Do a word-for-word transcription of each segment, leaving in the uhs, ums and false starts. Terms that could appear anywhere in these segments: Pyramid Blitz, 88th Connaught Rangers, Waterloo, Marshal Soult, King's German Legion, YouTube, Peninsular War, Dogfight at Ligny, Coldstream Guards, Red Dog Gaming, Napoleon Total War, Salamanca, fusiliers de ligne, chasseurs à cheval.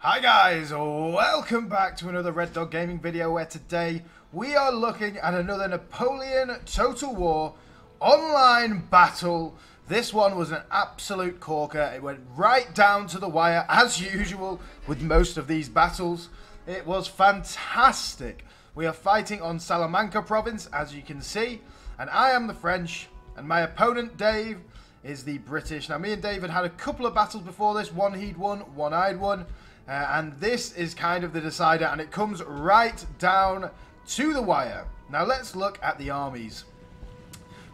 Hi guys, welcome back to another Red Dog Gaming video where today we are looking at another Napoleon Total War online battle. This one was an absolute corker. It went right down to the wire as usual with most of these battles. It was fantastic. We are fighting on Salamanca province as you can see, and I am the French and my opponent Dave is the British. Now me and Dave had had a couple of battles before this, one he'd won, one I'd won. Uh, and this is kind of the decider, and it comes right down to the wire. Now let's look at the armies.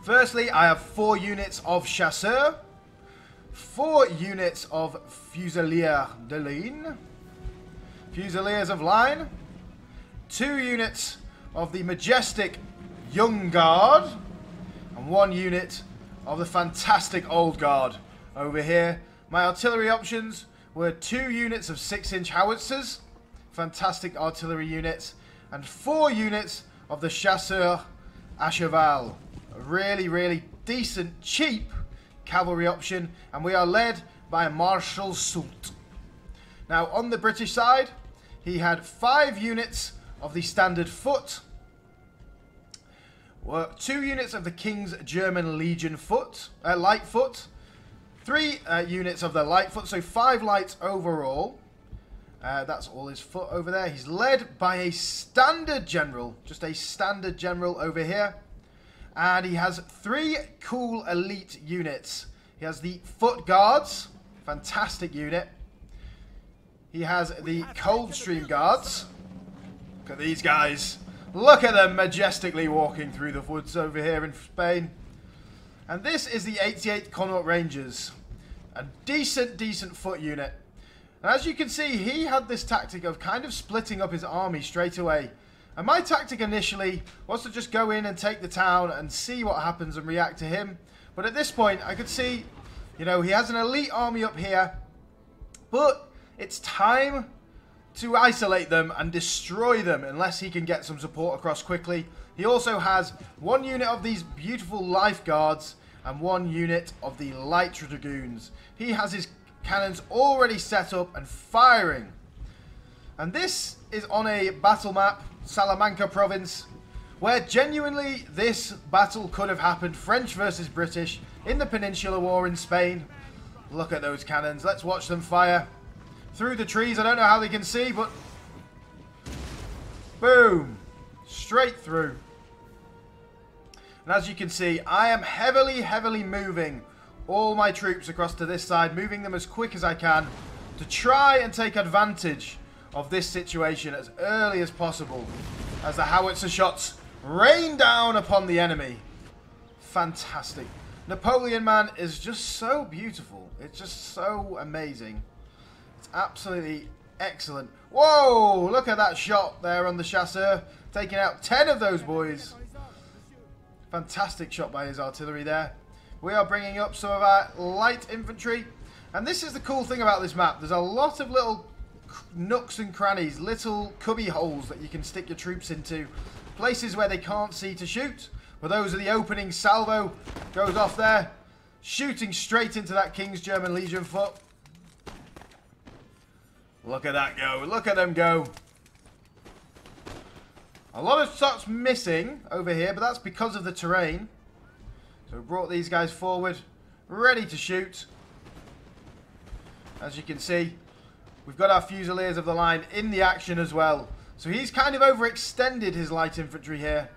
Firstly, I have four units of chasseurs, four units of fusiliers de ligne, fusiliers of line, two units of the majestic young guard, and one unit of the fantastic old guard over here. My artillery options were two units of six inch howitzers, fantastic artillery units, and four units of the chasseurs à cheval, a really, really decent, cheap cavalry option, and we are led by Marshal Soult. Now, on the British side, he had five units of the standard foot, two units of the King's German Legion foot, uh, light foot, Three uh, units of the light foot, so five lights overall. Uh, that's all his foot over there. He's led by a standard general, just a standard general over here. And he has three cool elite units. He has the foot guards, fantastic unit. He has the Coldstream Guards. Look at these guys. Look at them majestically walking through the woods over here in Spain. And this is the eighty-eighth Connaught Rangers. A decent, decent foot unit. And as you can see, he had this tactic of kind of splitting up his army straight away. And my tactic initially was to just go in and take the town and see what happens and react to him. But at this point, I could see, you know, he has an elite army up here. But it's time to isolate them and destroy them unless he can get some support across quickly. He also has one unit of these beautiful lifeguards and one unit of the light dragoons. He has his cannons already set up and firing. And this is on a battle map, Salamanca province, where genuinely this battle could have happened, French versus British, in the Peninsular War in Spain. Look at those cannons. Let's watch them fire through the trees. I don't know how they can see, but boom, straight through. And as you can see, I am heavily, heavily moving all my troops across to this side, moving them as quick as I can to try and take advantage of this situation as early as possible as the howitzer shots rain down upon the enemy. Fantastic. Napoleon, man, is just so beautiful. It's just so amazing. It's absolutely excellent. Whoa, look at that shot there on the chasseur, taking out ten of those boys. Fantastic shot by his artillery there. We are bringing up some of our light infantry. And this is the cool thing about this map. There's a lot of little nooks and crannies, little cubby holes that you can stick your troops into. Places where they can't see to shoot. But those are the opening salvo. Goes off there. Shooting straight into that King's German Legion foot. Look at that go. Look at them go. A lot of shots missing over here, but that's because of the terrain. So we brought these guys forward, ready to shoot. As you can see, we've got our fusiliers of the line in the action as well. So he's kind of overextended his light infantry here.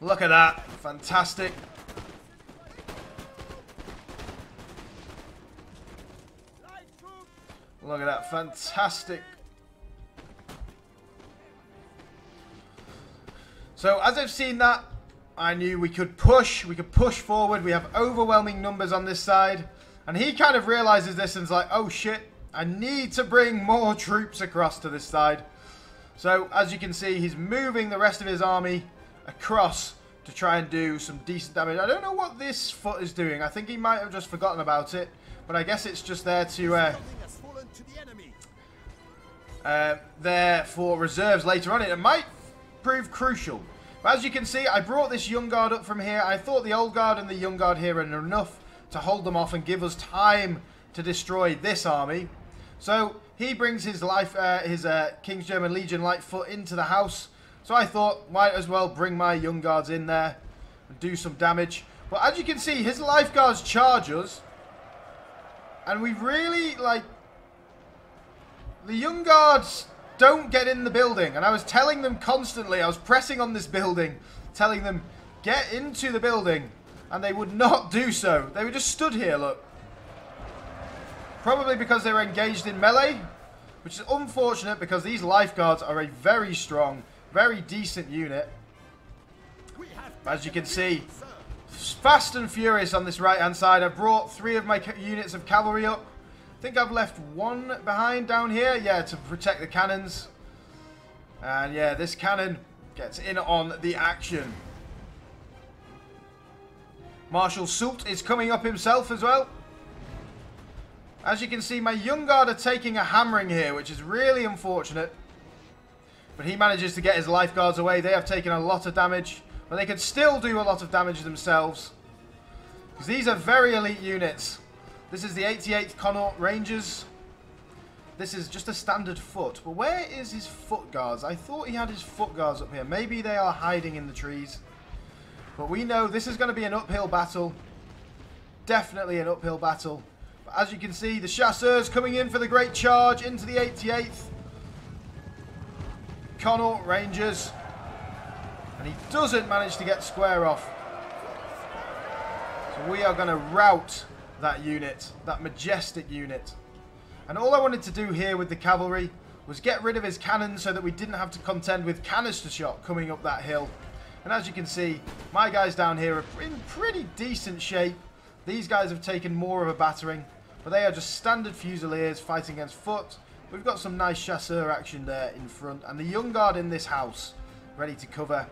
Look at that. Fantastic. Look at that. Fantastic. So as I've seen that, I knew we could push. We could push forward. We have overwhelming numbers on this side. And he kind of realizes this and is like, oh shit, I need to bring more troops across to this side. So as you can see, he's moving the rest of his army across to try and do some decent damage. I don't know what this foot is doing. I think he might have just forgotten about it. But I guess it's just there to... Uh, uh, there for reserves later on. It might prove crucial. But as you can see, I brought this young guard up from here. I thought the old guard and the young guard here are enough to hold them off and give us time to destroy this army. So he brings his life, uh, his uh, King's German Legion Lightfoot into the house. So I thought, might as well bring my young guards in there and do some damage. But as you can see, his life guards charge us. And we really, like... The young guards don't get in the building. And I was telling them constantly, I was pressing on this building, telling them, get into the building. And they would not do so. They were just stood here, look. Probably because they were engaged in melee, which is unfortunate because these lifeguards are a very strong, very decent unit. As you can see, fast and furious on this right-hand side. I brought three of my units of cavalry up. I think I've left one behind down here. Yeah, to protect the cannons. And yeah, this cannon gets in on the action. Marshal Soult is coming up himself as well. As you can see, my young guard are taking a hammering here, which is really unfortunate. But he manages to get his lifeguards away. They have taken a lot of damage. But they can still do a lot of damage themselves. Because these are very elite units. This is the eighty-eighth Connaught Rangers. This is just a standard foot. But where is his foot guards? I thought he had his foot guards up here. Maybe they are hiding in the trees. But we know this is going to be an uphill battle. Definitely an uphill battle. As you can see, the chasseurs coming in for the great charge into the eighty-eighth Connaught Rangers. And he doesn't manage to get square off. So we are going to rout that unit, that majestic unit. And all I wanted to do here with the cavalry was get rid of his cannon so that we didn't have to contend with canister shot coming up that hill. And as you can see, my guys down here are in pretty decent shape. These guys have taken more of a battering. But they are just standard fusiliers fighting against foot. We've got some nice chasseur action there in front. And the young guard in this house, ready to cover.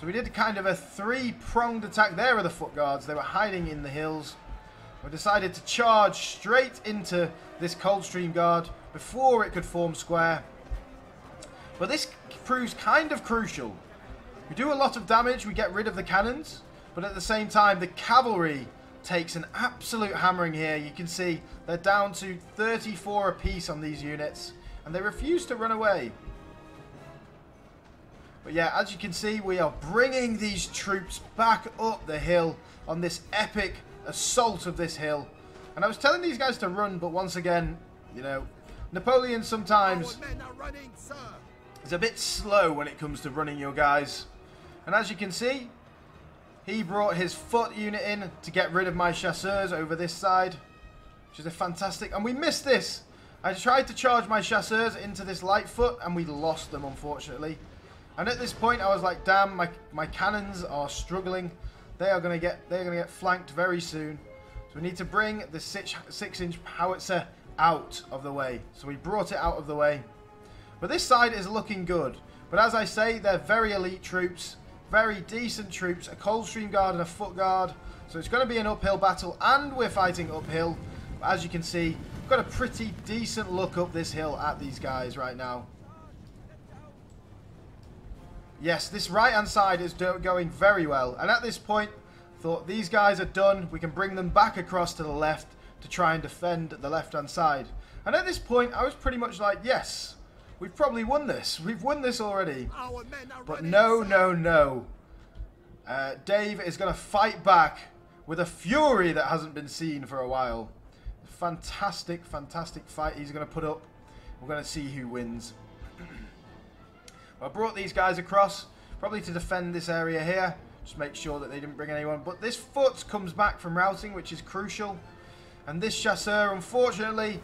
So we did kind of a three-pronged attack. There are the foot guards. They were hiding in the hills. We decided to charge straight into this Coldstream Guard before it could form square. But this proves kind of crucial. We do a lot of damage. We get rid of the cannons. But at the same time, the cavalry takes an absolute hammering here. You can see they're down to thirty-four apiece on these units. And they refuse to run away. But yeah, as you can see, we are bringing these troops back up the hill on this epic assault of this hill. And I was telling these guys to run, but once again, you know, Napoleon sometimes is a bit slow when it comes to running your guys. And as you can see, he brought his foot unit in to get rid of my chasseurs over this side. Which is a fantastic... And we missed this. I tried to charge my chasseurs into this light foot and we lost them, unfortunately. And at this point, I was like, damn, my, my cannons are struggling. They are going to get they're gonna get flanked very soon. So we need to bring the six, six-inch howitzer out of the way. So we brought it out of the way. But this side is looking good. But as I say, they're very elite troops. Very decent troops, a Coldstream Guard and a Foot Guard. So it's going to be an uphill battle, and we're fighting uphill. But as you can see, we've got a pretty decent look up this hill at these guys right now. Yes, this right-hand side is going very well. And at this point, I thought these guys are done. We can bring them back across to the left to try and defend the left-hand side. And at this point, I was pretty much like, yes... We've probably won this. We've won this already. But no, no, no. Uh, Dave is going to fight back with a fury that hasn't been seen for a while. Fantastic, fantastic fight he's going to put up. We're going to see who wins. Well, I brought these guys across, probably to defend this area here. Just make sure that they didn't bring anyone. But this foot comes back from routing, which is crucial. And this chasseur, unfortunately,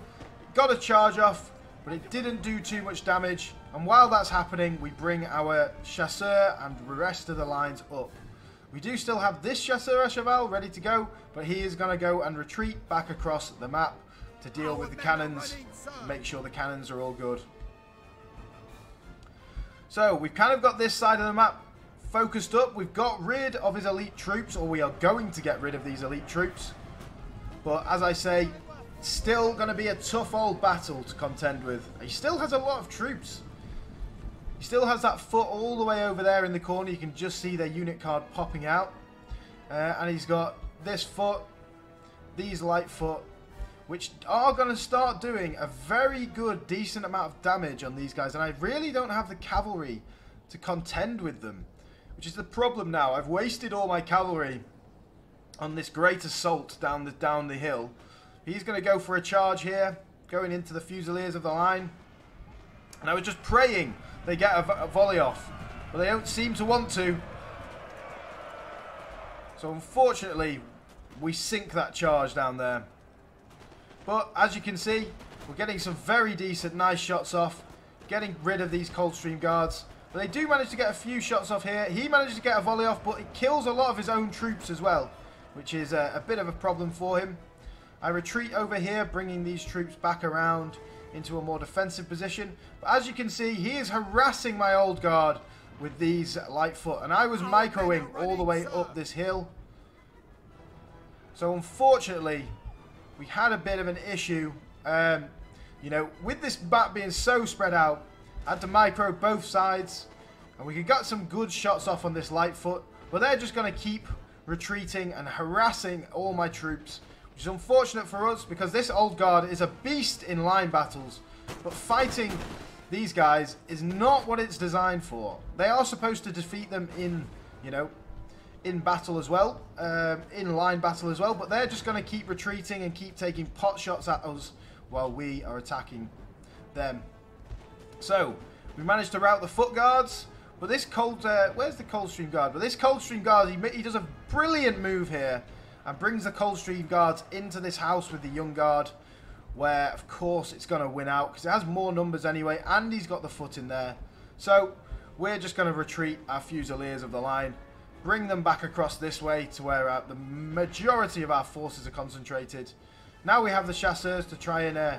got a charge off. But it didn't do too much damage. And while that's happening, we bring our chasseur and the rest of the lines up. We do still have this chasseur Cheval ready to go. But he is going to go and retreat back across the map to deal with the cannons. Make sure the cannons are all good. So we've kind of got this side of the map focused up. We've got rid of his elite troops. Or we are going to get rid of these elite troops. But as I say... Still going to be a tough old battle to contend with. He still has a lot of troops. He still has that foot all the way over there in the corner. You can just see their unit card popping out. Uh, and he's got this foot, these light foot. which are going to start doing a very good, decent amount of damage on these guys. And I really don't have the cavalry to contend with them, which is the problem now. I've wasted all my cavalry on this great assault down the, down the hill. He's going to go for a charge here, going into the fusiliers of the line. And I was just praying they get a, a volley off, but they don't seem to want to. So unfortunately, we sink that charge down there. But as you can see, we're getting some very decent, nice shots off, getting rid of these Coldstream Guards. But they do manage to get a few shots off here. He manages to get a volley off, but it kills a lot of his own troops as well, which is a, a bit of a problem for him. I retreat over here, bringing these troops back around into a more defensive position. But as you can see, he is harassing my old guard with these Lightfoot, and I was microing all the way up this hill. So unfortunately, we had a bit of an issue. Um, you know, with this bat being so spread out, I had to micro both sides, and we got some good shots off on this Lightfoot, but they're just going to keep retreating and harassing all my troops, which is unfortunate for us because this old guard is a beast in line battles, but fighting these guys is not what it's designed for. They are supposed to defeat them in, you know, in battle as well, um, in line battle as well, but they're just going to keep retreating and keep taking pot shots at us while we are attacking them. So we managed to rout the foot guards, but this cold, uh, where's the Coldstream Guard? But this Coldstream Guard, he, he does a brilliant move here and brings the Coldstream Guards into this house with the young guard, where of course it's going to win out because it has more numbers anyway, and he's got the foot in there. So we're just going to retreat our fusiliers of the line, bring them back across this way to where uh, the majority of our forces are concentrated. Now we have the chasseurs to try and uh,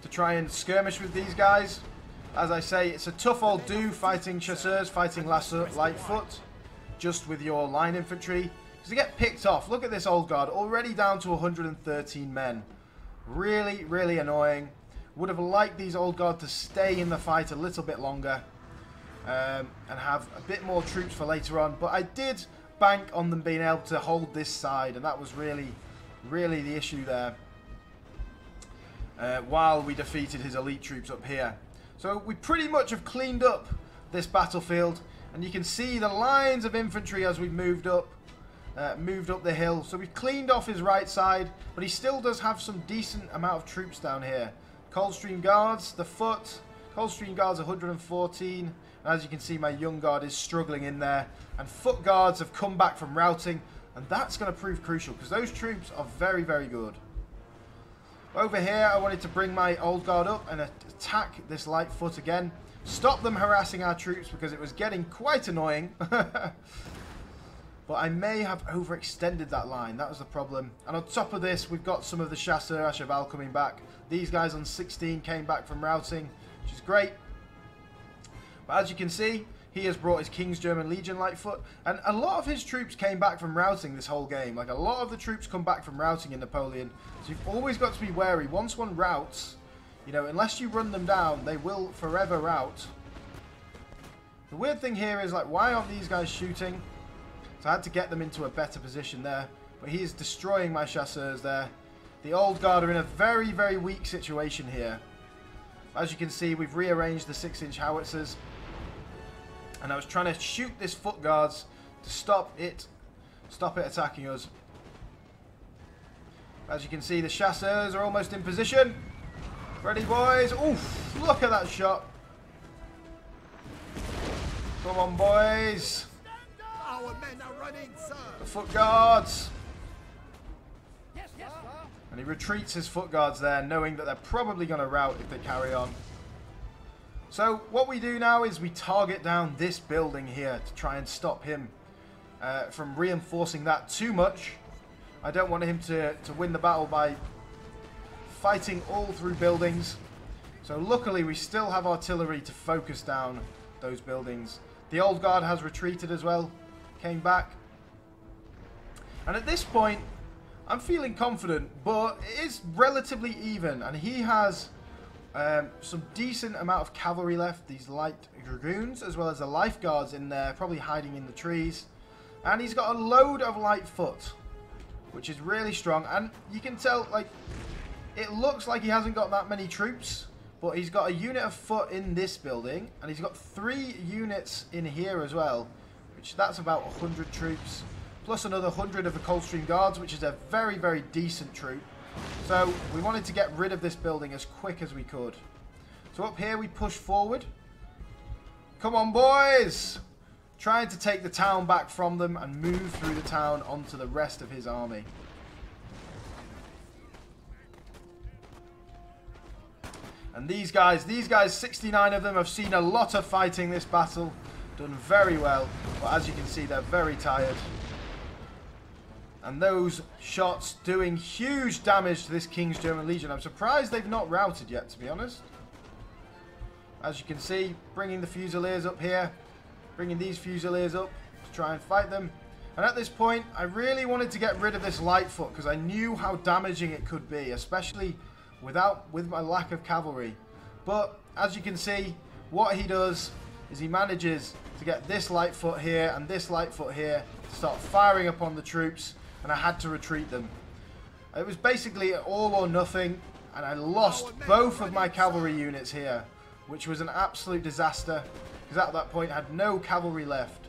to try and skirmish with these guys. As I say, it's a tough old do fighting chasseurs, fighting Lightfoot, just with your line infantry. Because they get picked off. Look at this old guard, already down to one hundred thirteen men. Really, really annoying. Would have liked these old guard to stay in the fight a little bit longer, um, and have a bit more troops for later on. But I did bank on them being able to hold this side, and that was really, really the issue there. Uh, while we defeated his elite troops up here. So we pretty much have cleaned up this battlefield, and you can see the lines of infantry as we've moved up. Uh, moved up the hill. So we've cleaned off his right side, but he still does have some decent amount of troops down here. Coldstream Guards, the foot. Coldstream Guards one hundred fourteen. And as you can see, my young guard is struggling in there. And foot guards have come back from routing, and that's going to prove crucial because those troops are very, very good. Over here, I wanted to bring my old guard up and attack this light foot again. Stop them harassing our troops because it was getting quite annoying. But I may have overextended that line. That was the problem. And on top of this, we've got some of the Chasseur Cheval coming back. These guys on sixteen came back from routing, which is great. But as you can see, he has brought his King's German Legion Lightfoot. And a lot of his troops came back from routing this whole game. Like, a lot of the troops come back from routing in Napoleon. So you've always got to be wary. Once one routes, you know, unless you run them down, they will forever rout. The weird thing here is, like, why aren't these guys shooting? So I had to get them into a better position there. But he is destroying my chasseurs there. The old guard are in a very, very weak situation here. As you can see, we've rearranged the six inch howitzers. And I was trying to shoot this foot guards to stop it, stop it attacking us. As you can see, the chasseurs are almost in position. Ready, boys. Oof, look at that shot. Come on, boys. Our men are running, sir. The foot guards. Yes, yes, sir. And he retreats his foot guards there, knowing that they're probably going to rout if they carry on. So what we do now is we target down this building here to try and stop him uh, from reinforcing that too much. I don't want him to, to win the battle by fighting all through buildings. So luckily we still have artillery to focus down those buildings. The old guard has retreated as well. Came back, and at this point I'm feeling confident, but it is relatively even, and he has um, some decent amount of cavalry left, these light dragoons, as well as the lifeguards in there, probably hiding in the trees, and he's got a load of light foot. which is really strong. And you can tell, like, it looks like he hasn't got that many troops, but he's got a unit of foot in this building, and he's got three units in here as well, which that's about one hundred troops, plus another one hundred of the Coldstream Guards, which is a very, very decent troop. So we wanted to get rid of this building as quick as we could. So up here we push forward. Come on, boys! Trying to take the town back from them and move through the town onto the rest of his army. And these guys, these guys, sixty-nine of them, have seen a lot of fighting this battle. Done very well, but as you can see, they're very tired. And those shots doing huge damage to this King's German Legion. I'm surprised they've not routed yet, to be honest. As you can see, bringing the Fusiliers up here. Bringing these Fusiliers up to try and fight them. And at this point, I really wanted to get rid of this Lightfoot because I knew how damaging it could be, especially without with my lack of cavalry. But as you can see, what he does is he manages to get this Lightfoot here and this Lightfoot here to start firing upon the troops. And I had to retreat them. It was basically all or nothing, and I lost both of my cavalry units here, which was an absolute disaster, because at that point I had no cavalry left.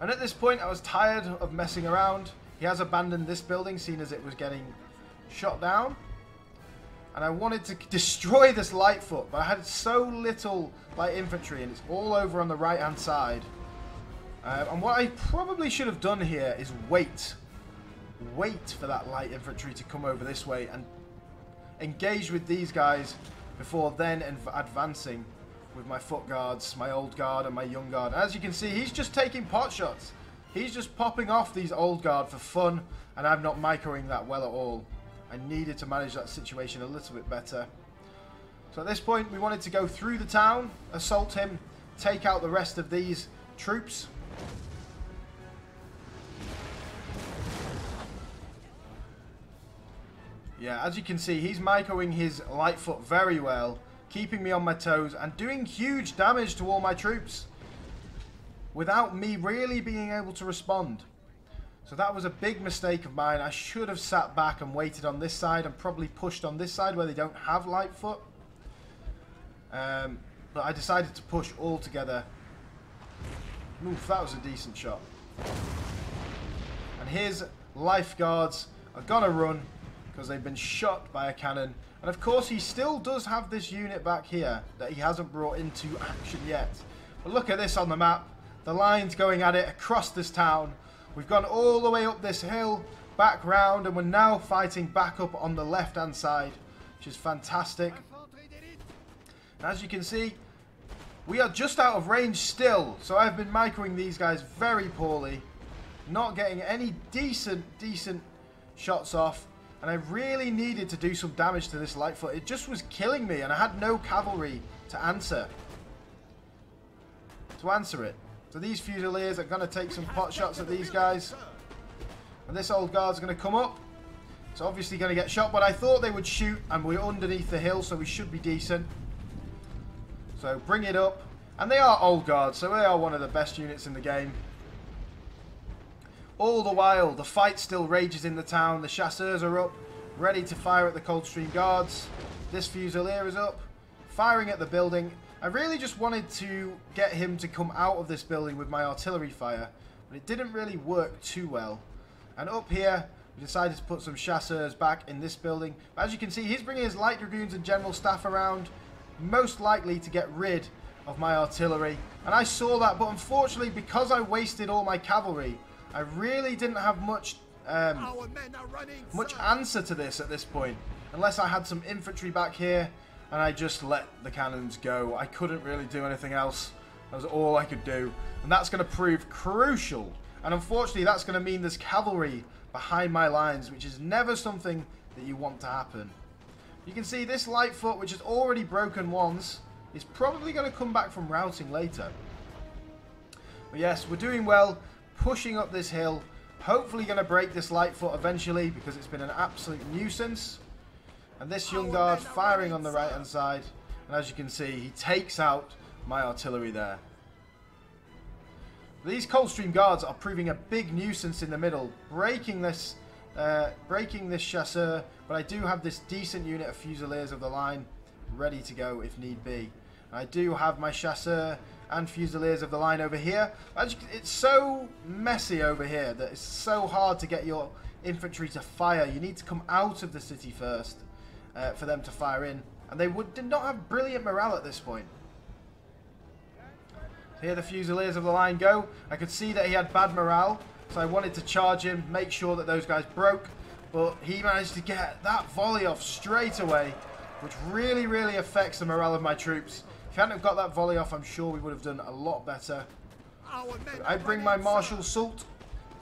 And at this point I was tired of messing around. He has abandoned this building, seeing as it was getting shot down. And I wanted to destroy this Lightfoot, but I had so little light infantry, and it's all over on the right hand side. Uh, and what I probably should have done here is wait. Wait for that light infantry to come over this way and engage with these guys before then advancing with my foot guards, my old guard and my young guard. As you can see, he's just taking pot shots. He's just popping off these old guard for fun, and I'm not microing that well at all. I needed to manage that situation a little bit better. So at this point, we wanted to go through the town, assault him, take out the rest of these troops. Yeah, as you can see, he's microing his Lightfoot very well, keeping me on my toes and doing huge damage to all my troops without me really being able to respond. So that was a big mistake of mine. I should have sat back and waited on this side and probably pushed on this side where they don't have Lightfoot. Um, but I decided to push all together. Oof, that was a decent shot. And his lifeguards are gonna run, because they've been shot by a cannon. And of course he still does have this unit back here that he hasn't brought into action yet. But look at this on the map. The line's going at it across this town. We've gone all the way up this hill, back round, and we're now fighting back up on the left hand side, which is fantastic. And as you can see, we are just out of range still. So I've been microing these guys very poorly, not getting any decent decent shots off. And I really needed to do some damage to this Lightfoot. It just was killing me, and I had no cavalry to answer. To answer it. So these Fusiliers are going to take some pot shots at these guys. And this old guard's going to come up. It's obviously going to get shot, but I thought they would shoot, and we're underneath the hill, so we should be decent. So bring it up. And they are old guards, so they are one of the best units in the game. All the while, the fight still rages in the town. The Chasseurs are up, ready to fire at the Coldstream Guards. This Fusilier is up, firing at the building. I really just wanted to get him to come out of this building with my artillery fire, but it didn't really work too well. And up here, we decided to put some Chasseurs back in this building. But as you can see, he's bringing his Light Dragoons and General Staff around, most likely to get rid of my artillery. And I saw that, but unfortunately, because I wasted all my cavalry, I really didn't have much um, much answer to this at this point, unless I had some infantry back here and I just let the cannons go. I couldn't really do anything else. That was all I could do, and that's going to prove crucial. And unfortunately, that's going to mean there's cavalry behind my lines, which is never something that you want to happen. You can see this Lightfoot, which is already broken once, is probably going to come back from routing later. But yes, we're doing well. Pushing up this hill, hopefully going to break this Lightfoot eventually, because it's been an absolute nuisance. And this young guard firing on the right hand side, and as you can see, he takes out my artillery there. These Coldstream Guards are proving a big nuisance in the middle, breaking this uh, breaking this chasseur, but I do have this decent unit of fusiliers of the line ready to go if need be. I do have my chasseur and fusiliers of the line over here. I just, it's so messy over here that it's so hard to get your infantry to fire. You need to come out of the city first uh, for them to fire in. And they would, did not have brilliant morale at this point. Here the fusiliers of the line go. I could see that he had bad morale, so I wanted to charge him, make sure that those guys broke. But he managed to get that volley off straight away, which really, really affects the morale of my troops. If he hadn't have got that volley off, I'm sure we would have done a lot better. I bring my Marshal Soult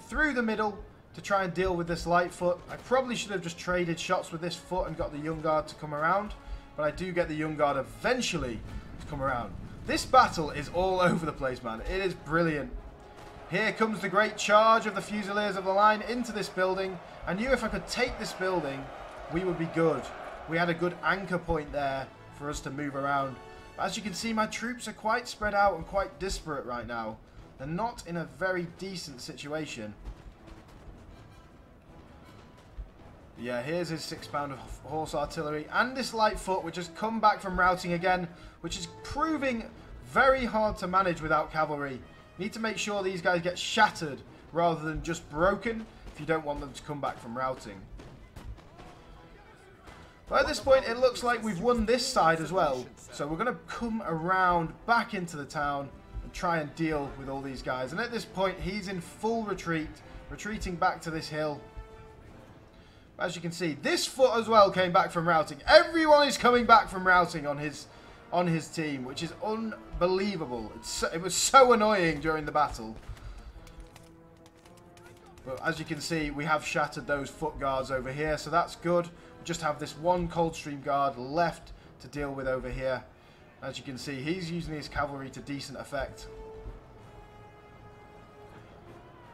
through the middle to try and deal with this light foot. I probably should have just traded shots with this foot and got the young guard to come around. But I do get the young guard eventually to come around. This battle is all over the place, man. It is brilliant. Here comes the great charge of the fusiliers of the line into this building. I knew if I could take this building, we would be good. We had a good anchor point there for us to move around. But as you can see, my troops are quite spread out and quite disparate right now. They're not in a very decent situation. Yeah, here's his six pound of horse artillery and this light foot, which has come back from routing again, which is proving very hard to manage without cavalry. Need to make sure these guys get shattered rather than just broken if you don't want them to come back from routing. But at this point, it looks like we've won this side as well. So we're going to come around back into the town and try and deal with all these guys. And at this point, he's in full retreat, retreating back to this hill. As you can see, this foot as well came back from routing. Everyone is coming back from routing on his on his team, which is unbelievable. It's so, it was so annoying during the battle. But as you can see, we have shattered those foot guards over here, so that's good. We just have this one Coldstream guard left to deal with over here. As you can see, he's using his cavalry to decent effect.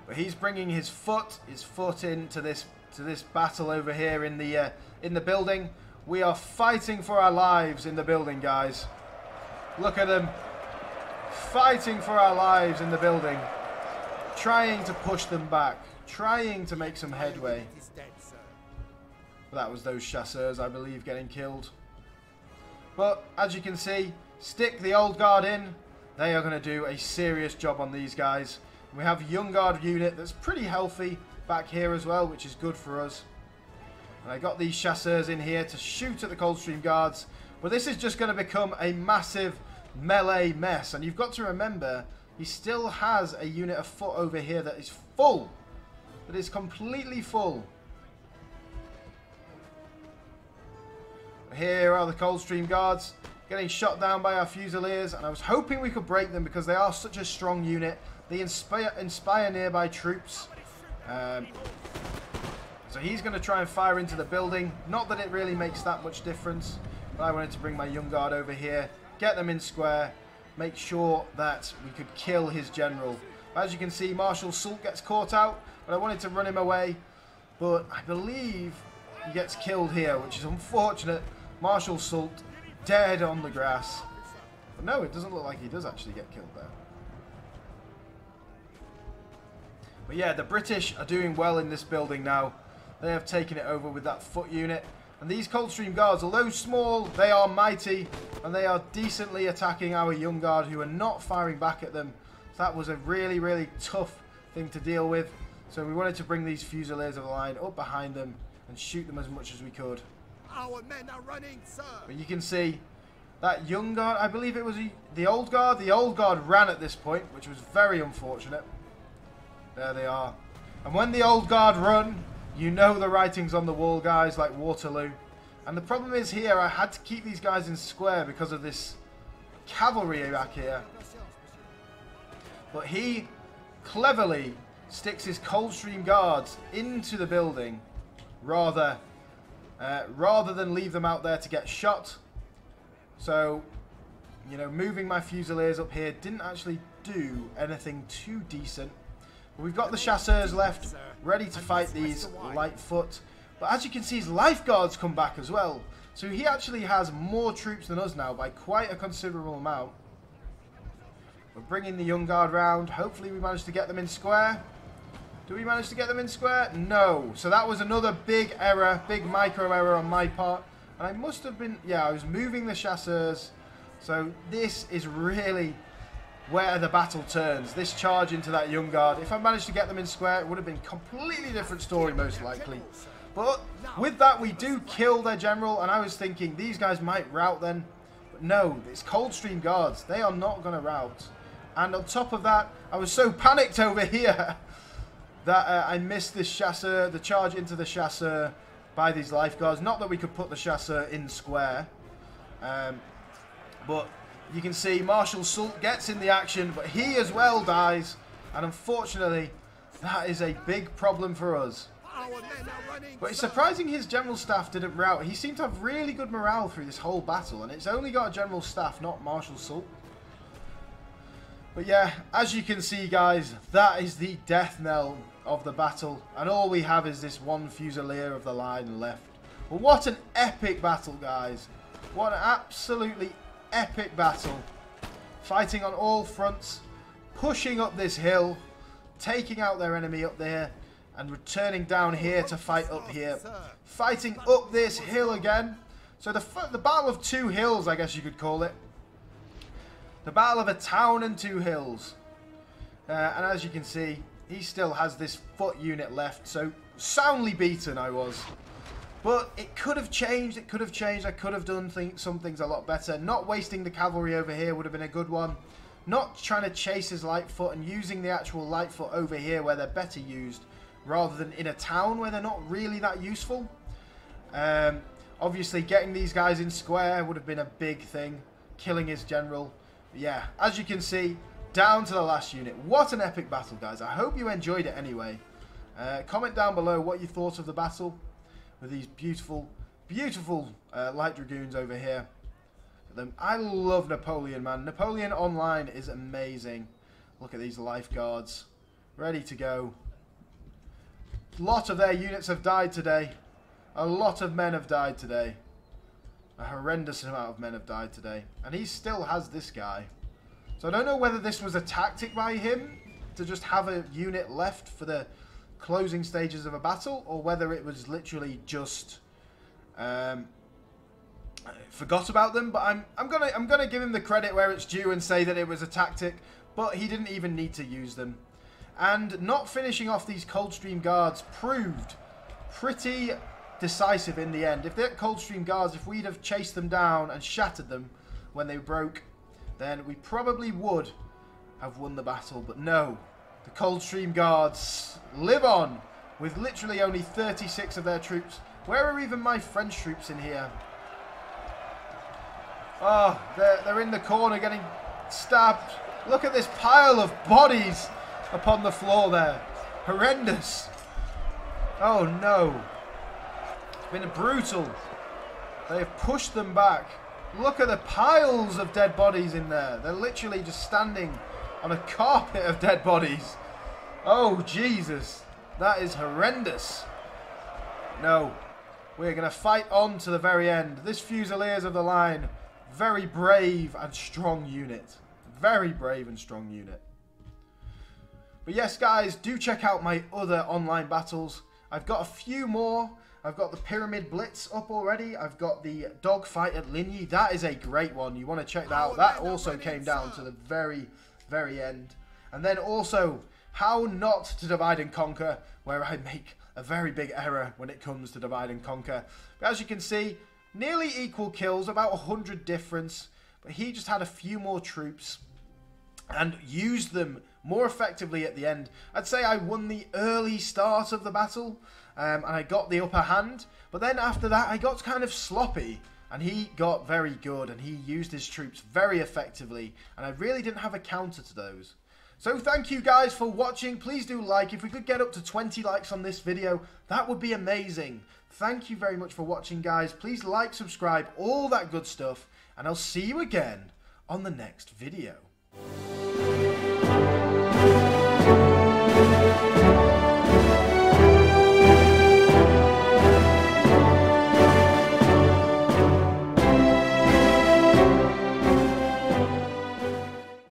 But he's bringing his foot, his foot into this to this battle over here in the uh, in the building. We are fighting for our lives in the building, guys. Look at them fighting for our lives in the building, trying to push them back, trying to make some headway. But that was those chasseurs, I believe, getting killed. But as you can see, stick the old guard in. They are going to do a serious job on these guys. We have a young guard unit that's pretty healthy back here as well, which is good for us. And I got these chasseurs in here to shoot at the Coldstream Guards, but this is just going to become a massive melee mess. And you've got to remember, he still has a unit of foot over here that is full, that is completely full. Here are the Coldstream Guards getting shot down by our Fusiliers, and I was hoping we could break them because they are such a strong unit. They inspire, inspire nearby troops. Um, so he's going to try and fire into the building. Not that it really makes that much difference, but I wanted to bring my young guard over here, get them in square, make sure that we could kill his general. As you can see, Marshal Soult gets caught out, but I wanted to run him away, but I believe he gets killed here, which is unfortunate. Marshal Soult dead on the grass, but no, it doesn't look like he does actually get killed there. But yeah, the British are doing well in this building now. They have taken it over with that foot unit. And these Coldstream Guards, although small, they are mighty. And they are decently attacking our young guard, who are not firing back at them. So that was a really, really tough thing to deal with. So we wanted to bring these Fusiliers of the line up behind them and shoot them as much as we could. Our men are running, sir. But you can see that young guard, I believe it was the old guard. The old guard ran at this point, which was very unfortunate. There they are. And when the old guard run, you know the writing's on the wall, guys, like Waterloo. And the problem is here, I had to keep these guys in square because of this cavalry back here. But he cleverly sticks his Coldstream Guards into the building rather, uh, rather than leave them out there to get shot. So, you know, moving my Fusiliers up here didn't actually do anything too decent. We've got the chasseurs left, ready to fight these Lightfoot. But as you can see, his lifeguards come back as well. So he actually has more troops than us now by quite a considerable amount. We're bringing the young guard round. Hopefully we managed to get them in square. Do we manage to get them in square? No. So that was another big error, big micro error on my part. And I must have been, yeah, I was moving the chasseurs. So this is really where the battle turns. This charge into that young guard. If I managed to get them in square, it would have been a completely different story, most likely. But with that, we do kill their general. And I was thinking, these guys might rout then. But no, it's Coldstream Guards. They are not going to rout. And on top of that, I was so panicked over here that uh, I missed this chasseur, the charge into the chasseur by these lifeguards. Not that we could put the chasseur in square. Um, but you can see Marshal Soult gets in the action, but he as well dies. And unfortunately, that is a big problem for us. But it's surprising his general staff didn't rout. He seemed to have really good morale through this whole battle. And it's only got a general staff, not Marshal Soult. But yeah, as you can see, guys, that is the death knell of the battle. And all we have is this one fusilier of the line left. Well, what an epic battle, guys. What an absolutely epic battle. Fighting on all fronts, pushing up this hill, taking out their enemy up there, and returning down here to fight up here. Fighting up this hill again. So the, the Battle of Two Hills, I guess you could call it. The Battle of a Town and Two Hills. Uh, and as you can see, he still has this foot unit left. So, soundly beaten I was. But it could have changed. It could have changed. I could have done th some things a lot better. Not wasting the cavalry over here would have been a good one. Not trying to chase his light foot and using the actual light foot over here where they're better used. Rather than in a town where they're not really that useful. Um, obviously, getting these guys in square would have been a big thing. Killing his general. Yeah, as you can see, down to the last unit. What an epic battle, guys. I hope you enjoyed it anyway. Uh, comment down below what you thought of the battle with these beautiful, beautiful uh, light dragoons over here. I love Napoleon, man. Napoleon Online is amazing. Look at these lifeguards. Ready to go. A lot of their units have died today. A lot of men have died today. A horrendous amount of men have died today. And he still has this guy. So I don't know whether this was a tactic by him to just have a unit left for the closing stages of a battle, or whether it was literally just um, forgot about them. But I'm I'm gonna I'm gonna give him the credit where it's due and say that it was a tactic, but he didn't even need to use them. And not finishing off these Coldstream Guards proved pretty decisive in the end. If the Coldstream Guards, if we'd have chased them down and shattered them when they broke, then we probably would have won the battle. But no, the Coldstream Guards live on with literally only thirty-six of their troops. Where are even my French troops in here? Oh, they're, they're in the corner getting stabbed. Look at this pile of bodies upon the floor there. Horrendous. Oh no. Been brutal. They have pushed them back. Look at the piles of dead bodies in there. They're literally just standing on a carpet of dead bodies. Oh Jesus, that is horrendous. No, we're gonna fight on to the very end. This fusiliers of the line, very brave and strong unit. Very brave and strong unit. But yes, guys, do check out my other online battles. I've got a few more. I've got the Pyramid Blitz up already. I've got the Dogfight at Ligny. That is a great one. You want to check that out. That also came down to the very, very end. And then also, How Not to Divide and Conquer, where I make a very big error when it comes to divide and conquer. But as you can see, nearly equal kills, about one hundred difference. But he just had a few more troops and used them more effectively at the end. I'd say I won the early start of the battle. Um, and I got the upper hand, but then after that I got kind of sloppy and he got very good and he used his troops very effectively and I really didn't have a counter to those. So thank you guys for watching. Please do like. If we could get up to twenty likes on this video, that would be amazing. Thank you very much for watching, guys. Please like, subscribe, all that good stuff, and I'll see you again on the next video.